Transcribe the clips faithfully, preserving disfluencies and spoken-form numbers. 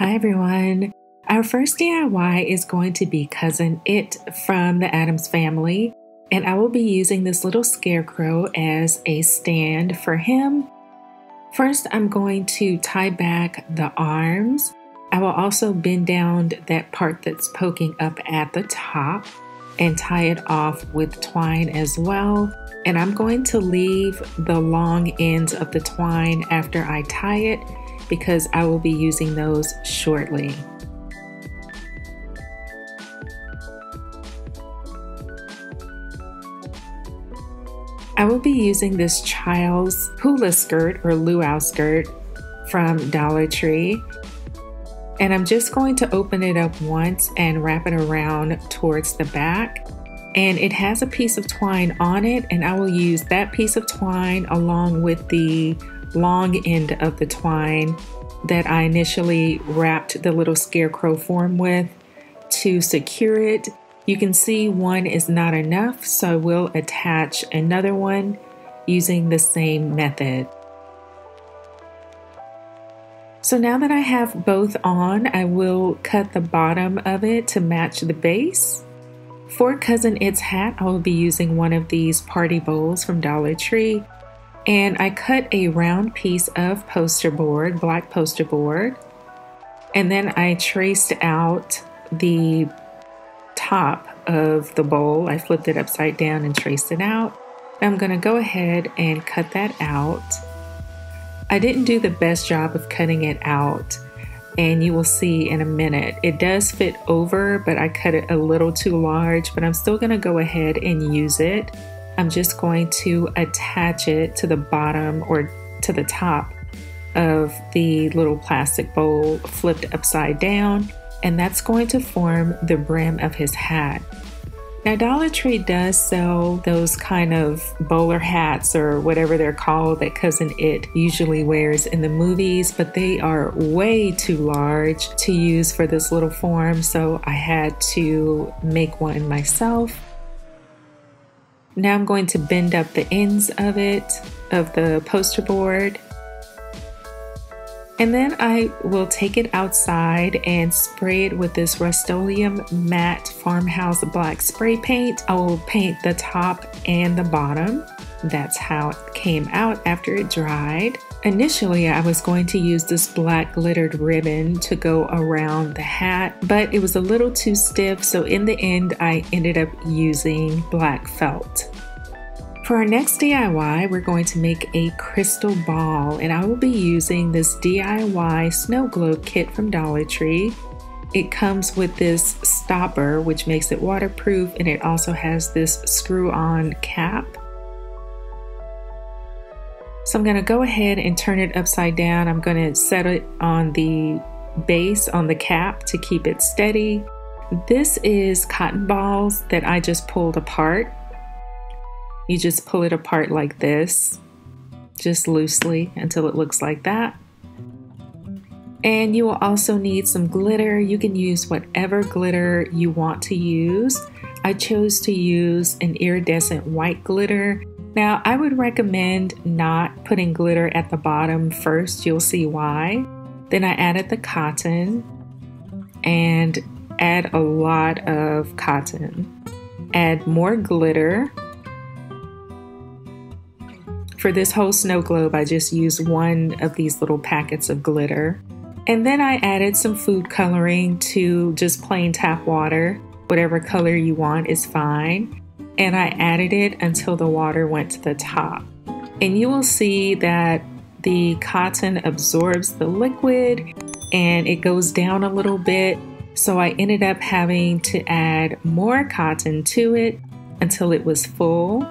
Hi everyone. Our first D I Y is going to be Cousin It from the Addams Family, and I will be using this little scarecrow as a stand for him. First, I'm going to tie back the arms. I will also bend down that part that's poking up at the top and tie it off with twine as well. And I'm going to leave the long ends of the twine after I tie it because I will be using those shortly. I will be using this child's hula skirt or luau skirt from Dollar Tree. And I'm just going to open it up once and wrap it around towards the back. And it has a piece of twine on it, and I will use that piece of twine along with the long end of the twine that I initially wrapped the little scarecrow form with to secure it. You can see one is not enough, so we'll attach another one using the same method. So now that I have both on, I will cut the bottom of it to match the base. For Cousin It's hat, I will be using one of these party bowls from Dollar Tree. And I cut a round piece of poster board, black poster board. And then I traced out the top of the bowl. I flipped it upside down and traced it out. I'm going to go ahead and cut that out. I didn't do the best job of cutting it out, and you will see in a minute. It does fit over, but I cut it a little too large, but I'm still going to go ahead and use it. I'm just going to attach it to the bottom or to the top of the little plastic bowl flipped upside down, and that's going to form the brim of his hat. Now, Dollar Tree does sell those kind of bowler hats or whatever they're called that Cousin It usually wears in the movies, but they are way too large to use for this little form, so I had to make one myself. Now I'm going to bend up the ends of it, of the poster board. And then I will take it outside and spray it with this Rust-Oleum matte farmhouse black spray paint. I will paint the top and the bottom. That's how it came out after it dried. Initially, I was going to use this black glittered ribbon to go around the hat, but it was a little too stiff, so in the end, I ended up using black felt. For our next D I Y, we're going to make a crystal ball, and I will be using this D I Y snow globe kit from Dollar Tree. It comes with this stopper, which makes it waterproof, and it also has this screw-on cap. So I'm going to go ahead and turn it upside down. I'm going to set it on the base, on the cap, to keep it steady. This is cotton balls that I just pulled apart. You just pull it apart like this, just loosely until it looks like that. And you will also need some glitter. You can use whatever glitter you want to use. I chose to use an iridescent white glitter. Now, I would recommend not putting glitter at the bottom first. You'll see why. Then I added the cotton, and add a lot of cotton. Add more glitter. For this whole snow globe, I just used one of these little packets of glitter. And then I added some food coloring to just plain tap water. Whatever color you want is fine. And I added it until the water went to the top. And you will see that the cotton absorbs the liquid and it goes down a little bit. So I ended up having to add more cotton to it until it was full.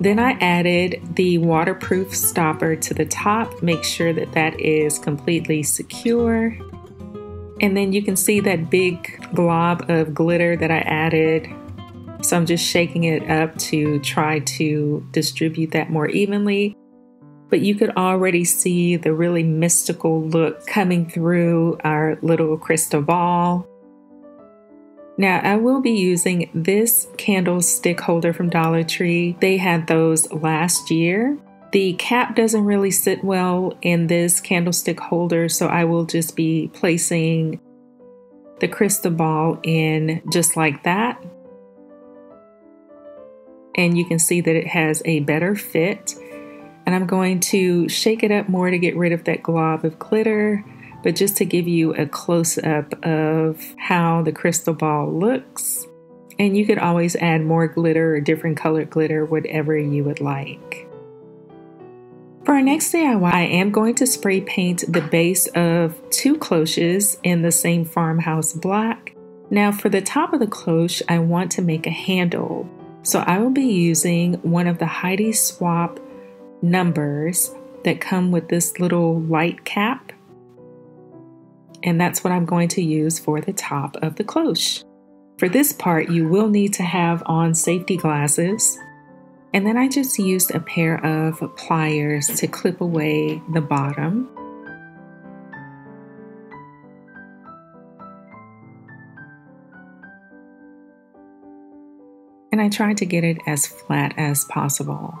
Then I added the waterproof stopper to the top. Make sure that that is completely secure. And then you can see that big glob of glitter that I added. So I'm just shaking it up to try to distribute that more evenly. But you could already see the really mystical look coming through our little crystal ball. Now, I will be using this candlestick holder from Dollar Tree. They had those last year. The cap doesn't really sit well in this candlestick holder, so I will just be placing the crystal ball in just like that. And you can see that it has a better fit. And I'm going to shake it up more to get rid of that glob of glitter, but just to give you a close-up of how the crystal ball looks. And you could always add more glitter or different colored glitter, whatever you would like. For our next D I Y, I am going to spray paint the base of two cloches in the same farmhouse black. Now for the top of the cloche, I want to make a handle. So I will be using one of the Heidi Swap numbers that come with this little light cap. And that's what I'm going to use for the top of the cloche. For this part, you will need to have on safety glasses. And then I just used a pair of pliers to clip away the bottom. And I tried to get it as flat as possible.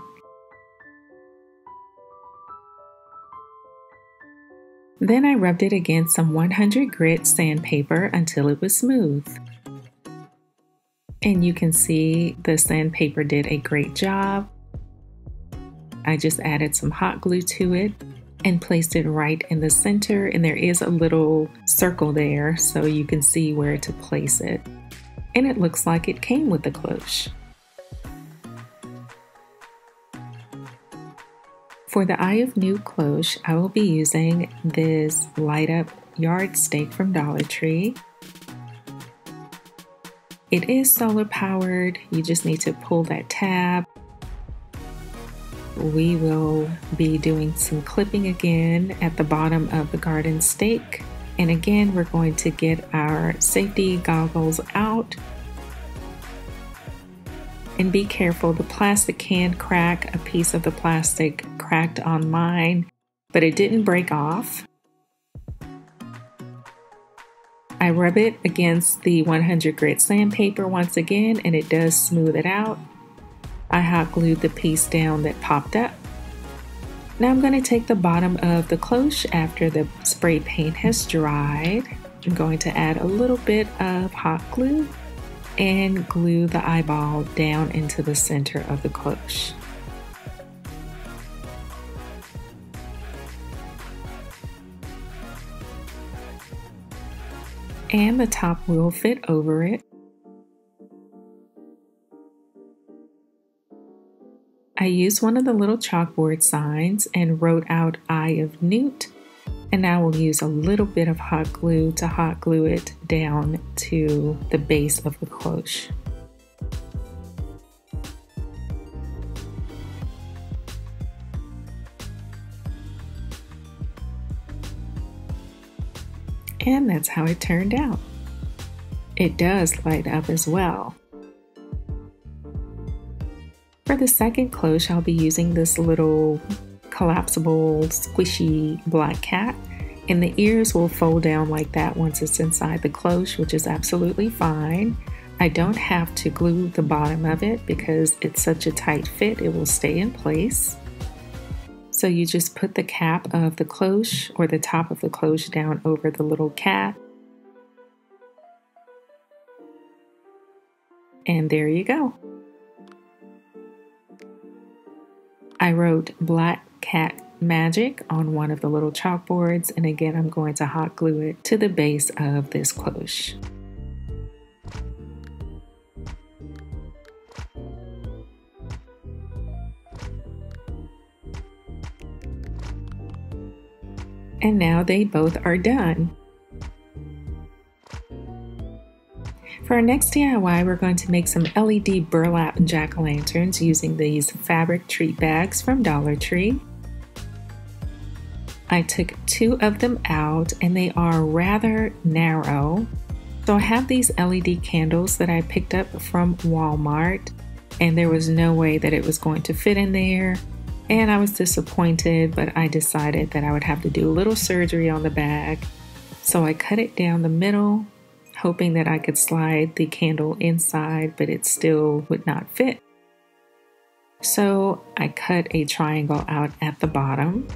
Then I rubbed it against some one hundred grit sandpaper until it was smooth. And you can see the sandpaper did a great job. I just added some hot glue to it and placed it right in the center, and there is a little circle there so you can see where to place it. And it looks like it came with the cloche. For the Eye of New cloche, I will be using this light up yard stake from Dollar Tree. It is solar powered. You just need to pull that tab. We will be doing some clipping again at the bottom of the garden stake. And again, we're going to get our safety goggles out. And be careful, the plastic can crack. A piece of the plastic cracked on mine, but it didn't break off. I rub it against the one hundred grit sandpaper once again, and it does smooth it out. I hot glued the piece down that popped up. Now I'm going to take the bottom of the cloche after the spray paint has dried. I'm going to add a little bit of hot glue and glue the eyeball down into the center of the cloche. And the top will fit over it. I used one of the little chalkboard signs and wrote out Eye of Newt, and I will use a little bit of hot glue to hot glue it down to the base of the cloche. And that's how it turned out. It does light up as well. For the second cloche, I'll be using this little collapsible, squishy black cat, and the ears will fold down like that once it's inside the cloche, which is absolutely fine. I don't have to glue the bottom of it because it's such a tight fit, it will stay in place. So you just put the cap of the cloche or the top of the cloche down over the little cat. And there you go. I wrote Black Cat Magic on one of the little chalkboards, and again I'm going to hot glue it to the base of this cloche. And now they both are done. For our next D I Y, we're going to make some L E D burlap jack-o'-lanterns using these fabric treat bags from Dollar Tree. I took two of them out, and they are rather narrow. So I have these L E D candles that I picked up from Walmart, and there was no way that it was going to fit in there. And I was disappointed, but I decided that I would have to do a little surgery on the bag. So I cut it down the middle, hoping that I could slide the candle inside, but it still would not fit. So I cut a triangle out at the bottom.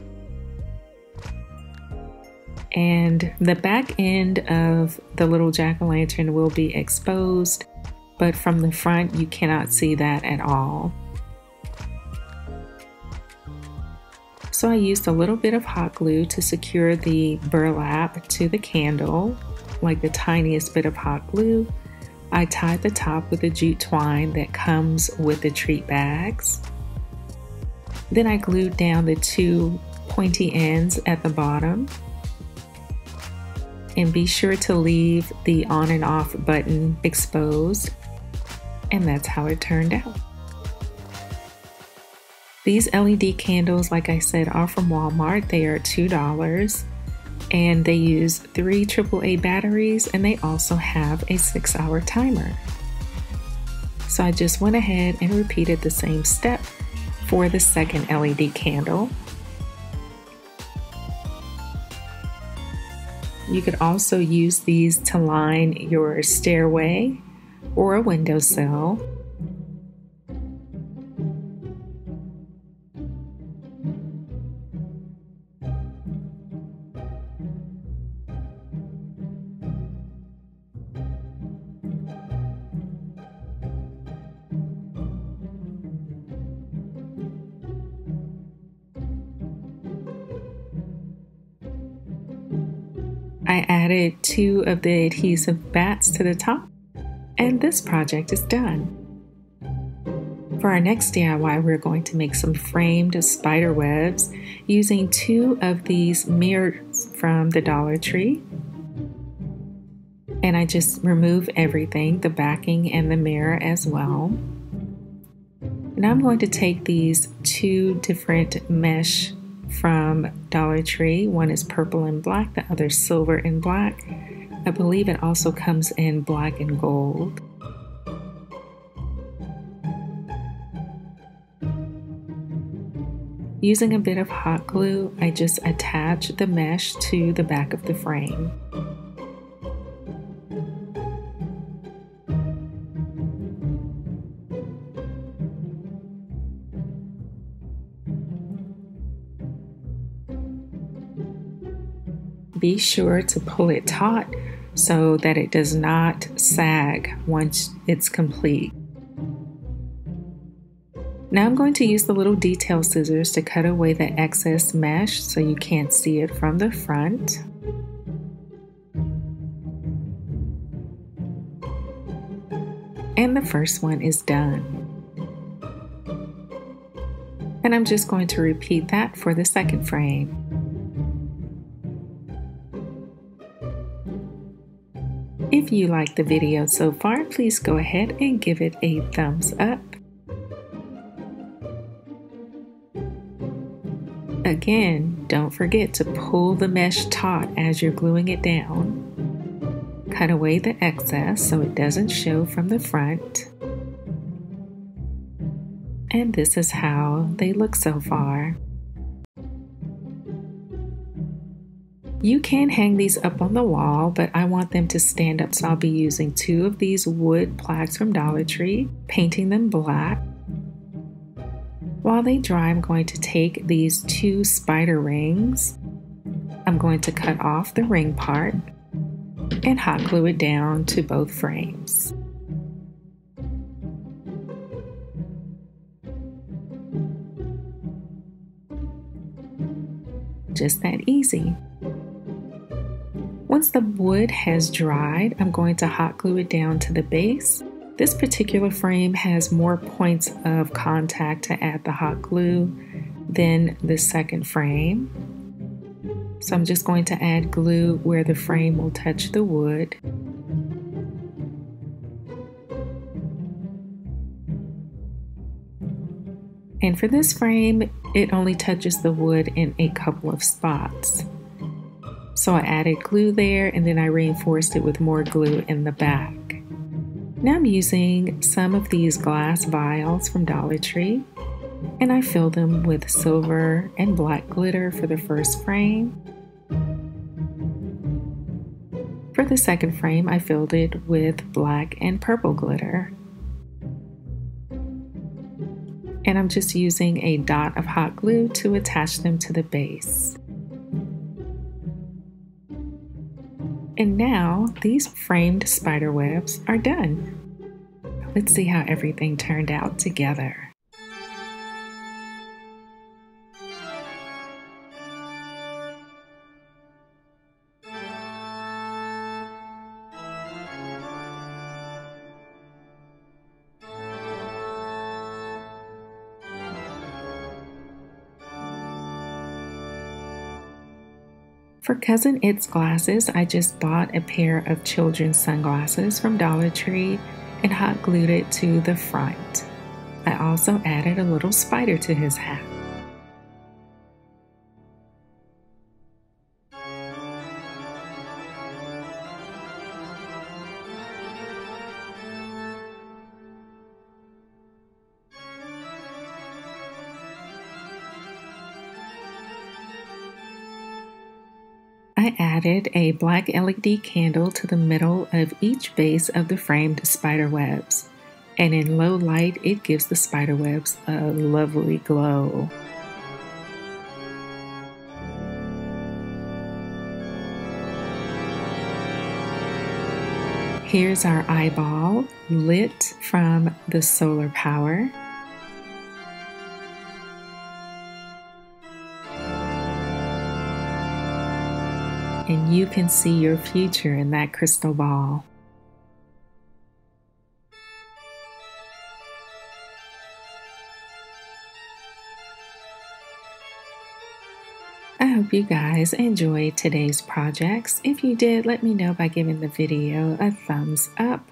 And the back end of the little jack-o'-lantern will be exposed, but from the front you cannot see that at all. So I used a little bit of hot glue to secure the burlap to the candle, like the tiniest bit of hot glue. I tied the top with the jute twine that comes with the treat bags. Then I glued down the two pointy ends at the bottom. And be sure to leave the on and off button exposed. And that's how it turned out. These L E D candles, like I said, are from Walmart. They are two dollars and they use three triple A batteries, and they also have a six hour timer. So I just went ahead and repeated the same step for the second L E D candle. You could also use these to line your stairway or a windowsill. I added two of the adhesive bats to the top, and this project is done. For our next D I Y, we're going to make some framed spider webs using two of these mirrors from the Dollar Tree. And I just remove everything, the backing and the mirror as well. And I'm going to take these two different mesh from Dollar Tree. One is purple and black, the other silver and black. I believe it also comes in black and gold. Using a bit of hot glue, I just attach the mesh to the back of the frame. Be sure to pull it taut so that it does not sag once it's complete. Now I'm going to use the little detail scissors to cut away the excess mesh so you can't see it from the front. And the first one is done. And I'm just going to repeat that for the second frame. If you like the video so far, please go ahead and give it a thumbs up. Again, don't forget to pull the mesh taut as you're gluing it down. Cut away the excess so it doesn't show from the front. And this is how they look so far. You can hang these up on the wall, but I want them to stand up, so I'll be using two of these wood plaques from Dollar Tree, painting them black. While they dry, I'm going to take these two spider rings. I'm going to cut off the ring part and hot glue it down to both frames. Just that easy. Once the wood has dried, I'm going to hot glue it down to the base. This particular frame has more points of contact to add the hot glue than the second frame. So I'm just going to add glue where the frame will touch the wood. And for this frame, it only touches the wood in a couple of spots. So I added glue there, and then I reinforced it with more glue in the back. Now I'm using some of these glass vials from Dollar Tree, and I fill them with silver and black glitter for the first frame. For the second frame, I filled it with black and purple glitter. and I'm just using a dot of hot glue to attach them to the base. And now these framed spider webs are done. Let's see how everything turned out together. For Cousin It's glasses, I just bought a pair of children's sunglasses from Dollar Tree and hot glued it to the front. I also added a little spider to his hat. I added a black L E D candle to the middle of each base of the framed spider webs, and in low light it gives the spider webs a lovely glow. Here's our eyeball lit from the solar power. And you can see your future in that crystal ball. I hope you guys enjoyed today's projects. If you did, let me know by giving the video a thumbs up.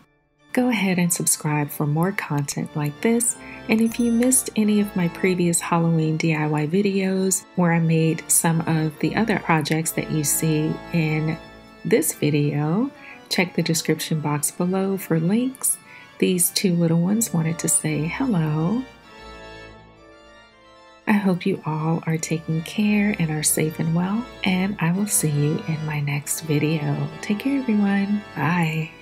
Go ahead and subscribe for more content like this. And if you missed any of my previous Halloween D I Y videos where I made some of the other projects that you see in this video, check the description box below for links. These two little ones wanted to say hello. I hope you all are taking care and are safe and well, and I will see you in my next video. Take care, everyone. Bye.